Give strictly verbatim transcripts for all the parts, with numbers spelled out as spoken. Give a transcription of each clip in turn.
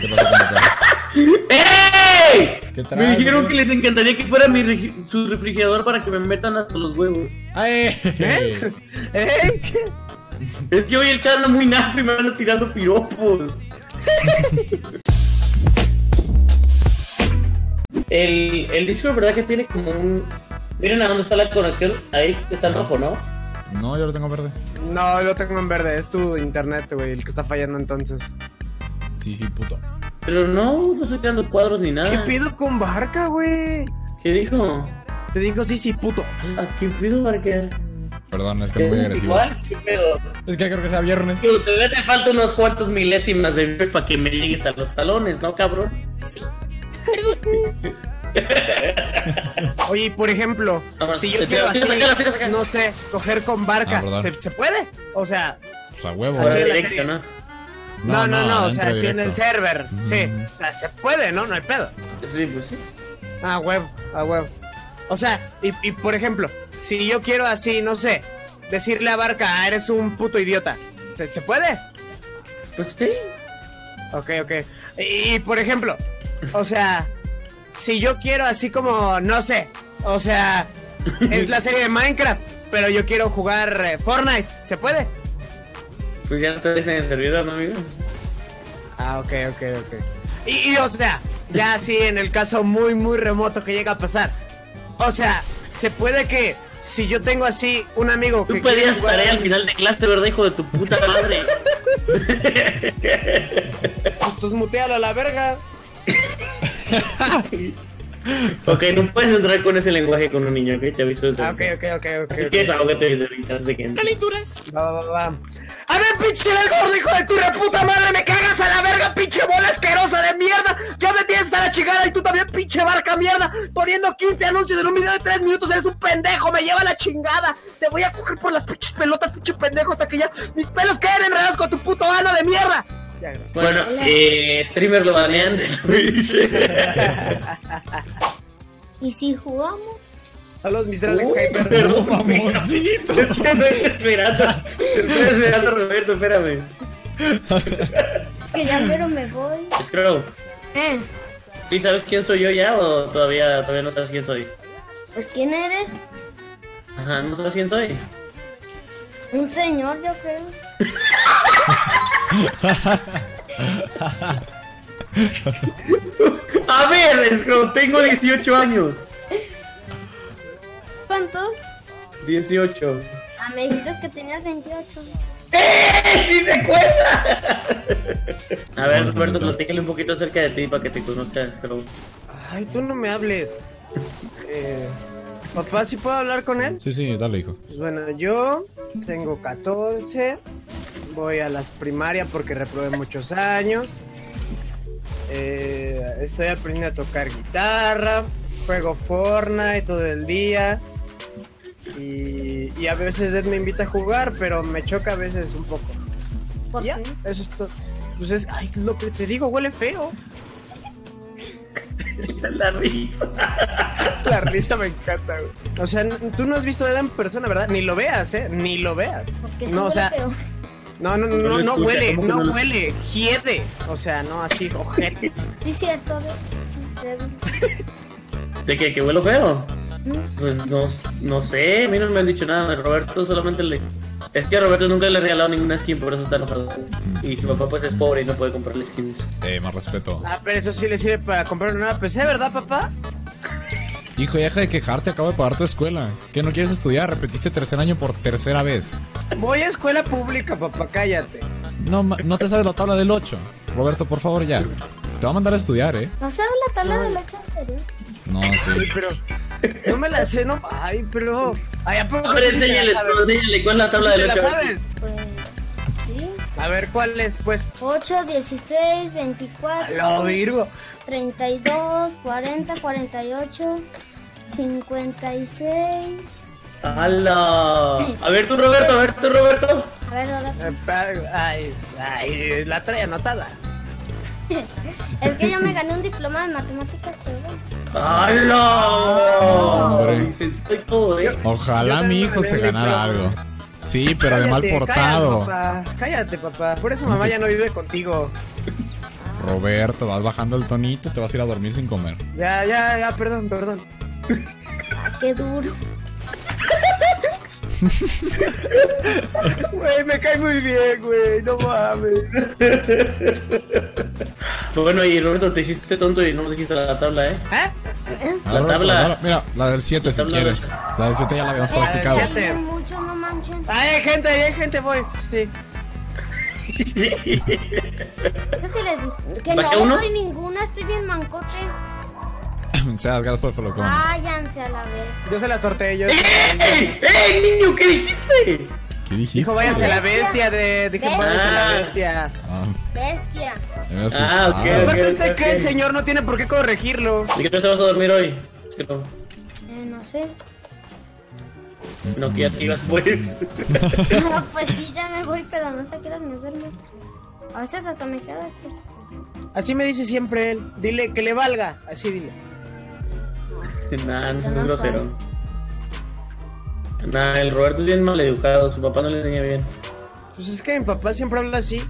¿Qué pasó con el carro? ¡Ey! ¿Qué traes, me dijeron, güey? Que les encantaría que fuera mi re su refrigerador para que me metan hasta los huevos. ¡Ay! ¿Eh? ¿Eh? Es que hoy el carro es muy naco y me van tirando piropos. El, el Discord, ¿verdad que tiene como un...? Miren a dónde está la conexión, ahí está el rojo, ¿no? No, yo lo tengo verde. No, yo lo tengo en verde, es tu internet, güey, el que está fallando entonces. Sí, sí, puto. Pero no, no estoy creando cuadros ni nada. ¿Qué pedo con Barca, güey? ¿Qué dijo? Te dijo sí, sí, puto. ¿A qué pedo, Barca? Perdón, es que es muy agresivo. Igual, ¿qué pedo? Es que creo que sea viernes. Pero te te faltan unos cuantos milésimas de vida para que me llegues a los talones, ¿no, cabrón? Sí. Oye, por ejemplo, no, si yo quiero así, no sé, coger con Barca, ah, ¿se, ¿se puede? O sea, pues a huevo, directo, ¿no? No, no, no, no, o sea, si en el server, mm. sí, o sea, se puede, ¿no? No hay pedo. Sí, pues sí. A huevo, a huevo. O sea, y, y por ejemplo, si yo quiero así, no sé, decirle a Barca, ah, eres un puto idiota, ¿se, ¿se puede? Pues sí. Ok, ok. Y, y por ejemplo, o sea, si yo quiero así como, no sé, o sea, es la serie de Minecraft, pero yo quiero jugar eh, Fortnite, ¿se puede? Pues ya estás en el servidor, ¿no, amigo? Ah, ok, ok, ok. Y, y o sea, ya así en el caso muy, muy remoto que llega a pasar, o sea, ¿se puede que si yo tengo así un amigo que... Tú pedías jugar... tarea al final de clase, ¿verdad, hijo de tu puta madre? Pues mutealo a la verga. Ok, no puedes entrar con ese lenguaje con un niño, ok, te aviso eso. Ah, ok, ok, ok, ok. Así que es algo que te aviso ahorita, no sé qué. ¡Calenturas! Va, va, va. A ver, pinche del gordo, hijo de tu reputa madre, me cagas a la verga, pinche bola asquerosa de mierda. Ya me tienes a la chingada y tú también, pinche Barca mierda, poniendo quince anuncios en un video de tres minutos, eres un pendejo, me lleva la chingada. Te voy a coger por las pinches pelotas, pinche pendejo, hasta que ya mis pelos queden enredados con tu puto ano de mierda. Bueno, eh, streamer lo banean. ¿Y si jugamos? A los miserales Hyper. Pero mamoncito. Es que estoy esperando. Estoy esperando, Roberto, espérame. Es que ya pero me voy. Scrow. ¿Eh? ¿Sí sabes quién soy yo ya o todavía, todavía no sabes quién soy? Pues ¿quién eres? Ajá, ¿no sabes quién soy? Un señor, yo creo. A ver, Scrow, tengo dieciocho años. ¿Cuántos? dieciocho. Ah, me dijiste que tenías veintiocho. ¡Eh! ¡Sí se cuenta! A ver, Roberto, platícale un poquito acerca de ti para que te conozca, Scrow. Ay, tú no me hables. Eh... Papá, ¿sí puedo hablar con él? Sí, sí, dale, hijo. Pues bueno, yo tengo catorce, voy a las primarias porque reprobé muchos años, eh, estoy aprendiendo a tocar guitarra, juego Fortnite todo el día y, y a veces él me invita a jugar, pero me choca a veces un poco. ¿Por qué? Eso es todo. Pues es, ay, lo que te digo, huele feo. La risa. La risa me encanta, güey. O sea, tú no has visto a Eda en persona, ¿verdad? Ni lo veas, ¿eh? Ni lo veas. Porque no, o sea, feo. No, no, no, no, no, no huele, no huele, hiede. O sea, no así, ojete. Sí, cierto. ¿De qué? ¿Que huelo feo? Pues no, no sé, a mí no me han dicho nada. Roberto solamente le... Es que a Roberto nunca le he regalado ninguna skin, por eso está enojado. Y su papá pues es pobre y no puede comprarle skins. Eh, más respeto. Ah, pero eso sí le sirve para comprar una nueva P C, ¿verdad, papá? Hijo, deja de quejarte, acabo de pagar tu escuela. ¿Qué, no quieres estudiar? Repetiste tercer año por tercera vez. Voy a escuela pública, papá, cállate. No, no te sabes la tabla del ocho. Roberto, por favor, ya. Te va a mandar a estudiar, ¿eh? ¿No sabes la tabla no. del ocho, en serio? No, sí. Ay, pero... No me la sé, no... Ay, pero... Ay, ¿a poco? A ver, enséñale, enséñale, ¿cuál es la tabla de la ocho? ¿Te la sabes? Pues... sí. A ver, ¿cuál es, pues? ocho, dieciséis, veinticuatro... ¡Lo virgo! treinta y dos, cuarenta, cuarenta y ocho, cincuenta y seis... ¡Hala! A ver tú, Roberto, a ver tú, Roberto. A ver, Roberto. Ay, ay, la trae anotada. Es que yo me gané un diploma de matemáticas, pero... ¡Hala! Ojalá mi hijo se ganara algo. Sí, pero de mal portado. Cállate, papá. Por eso mamá ya no vive contigo. Roberto, vas bajando el tonito y te vas a ir a dormir sin comer. Ya, ya, ya, perdón, perdón. Qué duro. Güey, me cae muy bien, güey, no mames. Bueno, y Roberto, te hiciste tonto y no nos dijiste la tabla, ¿eh? ¿Eh? La, la tabla. Tabla. Mira, la del siete si quieres. Tabla. La del siete ya la habías practicado. Mucho, no manches. Ay, gente, hay gente, voy. Sí. Yo sí les dis... Que no uno? doy ninguna, estoy bien mancote. Seas gracias por follow. Váyanse a la vez. Yo se la sorteé yo. ¡Eh! ¡Eh, niño! ¿Qué dijiste? ¿Qué dijiste? Dijo, váyanse a la bestia de... Dije, váyanse a la bestia. Ah. Bestia. Ah, ok. Aparte usted que el señor no tiene por qué corregirlo. ¿Y qué te vas a dormir hoy? Eh, no sé. No, que ya te ibas, pues. No, pues sí, ya me voy, pero no sé a qué horas me duermo. A veces hasta me quedo despierto. Así me dice siempre él. Dile que le valga. Así dile. Nah, no es grosero. Nah, el Roberto es bien maleducado. Su papá no le enseña bien. Pues es que mi papá siempre habla así.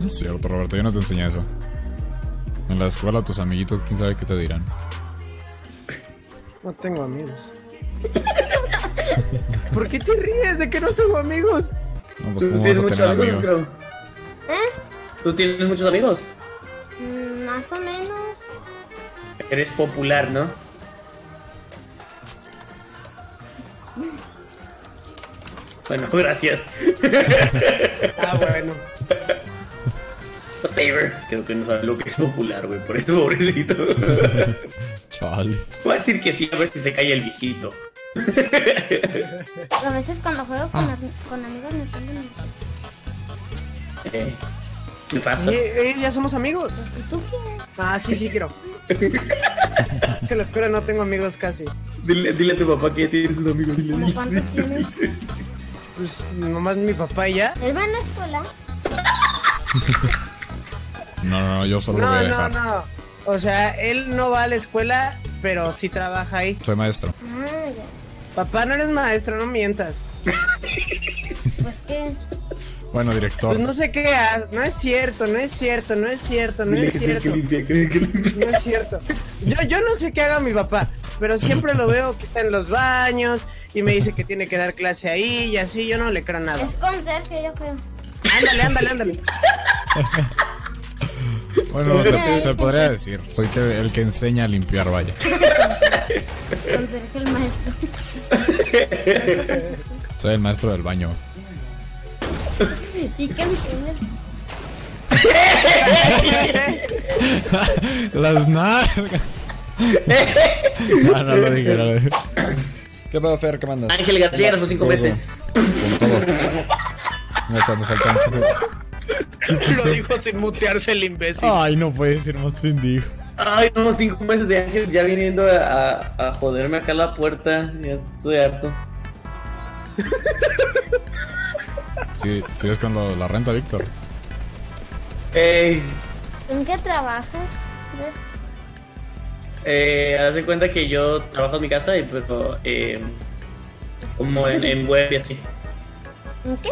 No es cierto, Roberto, yo no te enseñé eso. En la escuela tus amiguitos, quién sabe qué te dirán. No tengo amigos. ¿Por qué te ríes de que no tengo amigos? No, pues cómo vas a tener amigos. amigos ¿Eh? ¿Tú tienes muchos amigos? Mm, más o menos. Eres popular, ¿no? Bueno, gracias. Ah, bueno. Saber. Creo que no sabe lo que es popular, güey. Por eso, pobrecito. Chale. Voy a decir que sí, a ver si se cae el viejito. A veces cuando juego con, ah. con amigos me pongo nervioso. Eh, ¿Qué pasa? Eh, eh, ya somos amigos. Pues si tú quieres. Ah, sí, sí quiero. Que en la escuela no tengo amigos casi. Dile, dile a tu papá que ya tienes un amigo. Dile, dile. ¿Cuántos tienes? Pues nomás mi papá y ya. ¿Él va a la escuela? No, no, no, yo solo no, lo voy a dejar. No, no, no. O sea, él no va a la escuela, pero sí trabaja ahí. Soy maestro. Ah, ya. Papá, no eres maestro, no mientas. Pues qué. Bueno, director. Pues no sé qué. No es cierto, no es cierto, no es cierto, no es cierto. No es cierto. Yo, yo no sé qué haga mi papá, pero siempre lo veo que está en los baños y me dice que tiene que dar clase ahí y así. Yo no le creo nada. Es conserje, yo creo. Ándale, ándale, ándale. Bueno, se, se podría decir. Soy que, el que enseña a limpiar, vaya. Conserje, el maestro. Soy el maestro del baño. ¿Y qué enseñas? Las nalgas. No, no lo dije, no lo dije. ¿Qué pedo, Fer? ¿Qué mandas? Ángel García, por cinco meses. Con todo. No, echando falta. Lo dijo sin mutearse el imbécil. Ay, no puede ser más pendejo. Ay, unos cinco meses de Ángel ya viniendo a, a joderme acá a la puerta. Ya estoy harto. Sí, sí, es con lo, la renta, Víctor. Ey. ¿En qué trabajas? Eh, haz de cuenta que yo trabajo en mi casa y pues eh, como en, en web y así. ¿En qué?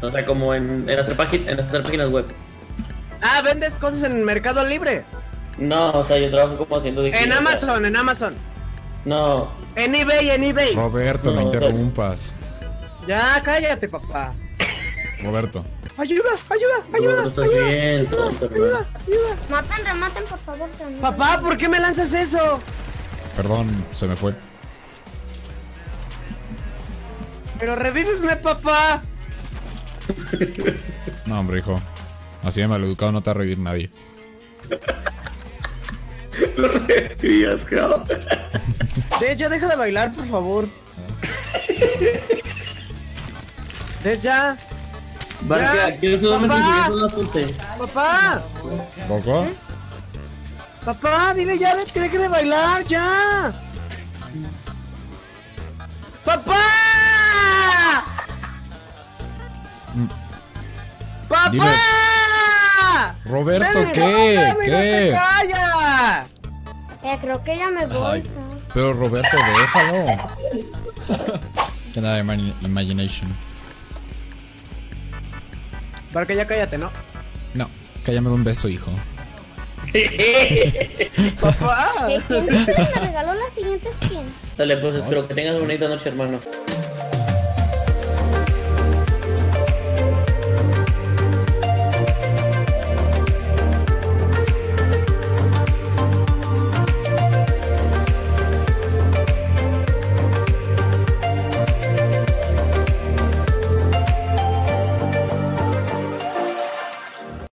O sea, como en, en, hacer, págin en hacer páginas web. Ah, ¿vendes cosas en Mercado Libre? No, o sea, yo trabajo como haciendo... En Amazon, en Amazon. No. En eBay, en eBay. Roberto, no, no interrumpas. Ya, cállate, papá. Roberto. Ayuda, ayuda, ayuda, no, ayuda, bien, ayuda, tonto, ayuda, ayuda. Matan, rematen, por favor. También. Papá, ¿por qué me lanzas eso? Perdón, se me fue. Pero revíveme, papá. No, hombre, hijo. Así de maleducado no te va a revivir nadie. Lo revivías, cabrón. De hecho, deja de bailar, por favor. De ya. Barca, quiero solamente subir a Papá. ¿Papá? ¿Eh? Papá, dile ya de que deje de bailar, ya. ¡Papá! ¡Papá! Dile. Roberto, ¿qué? No, ¿qué? No se calla. Eh, creo que ya me voy. Ay, pero Roberto, déjalo. Que nada de imagination. Barca, ya cállate, ¿no? No. cállame un beso, hijo. Papá. ¿Quién se le regaló la siguiente skin? Dale, pues, espero que tengas una bonita noche, hermano.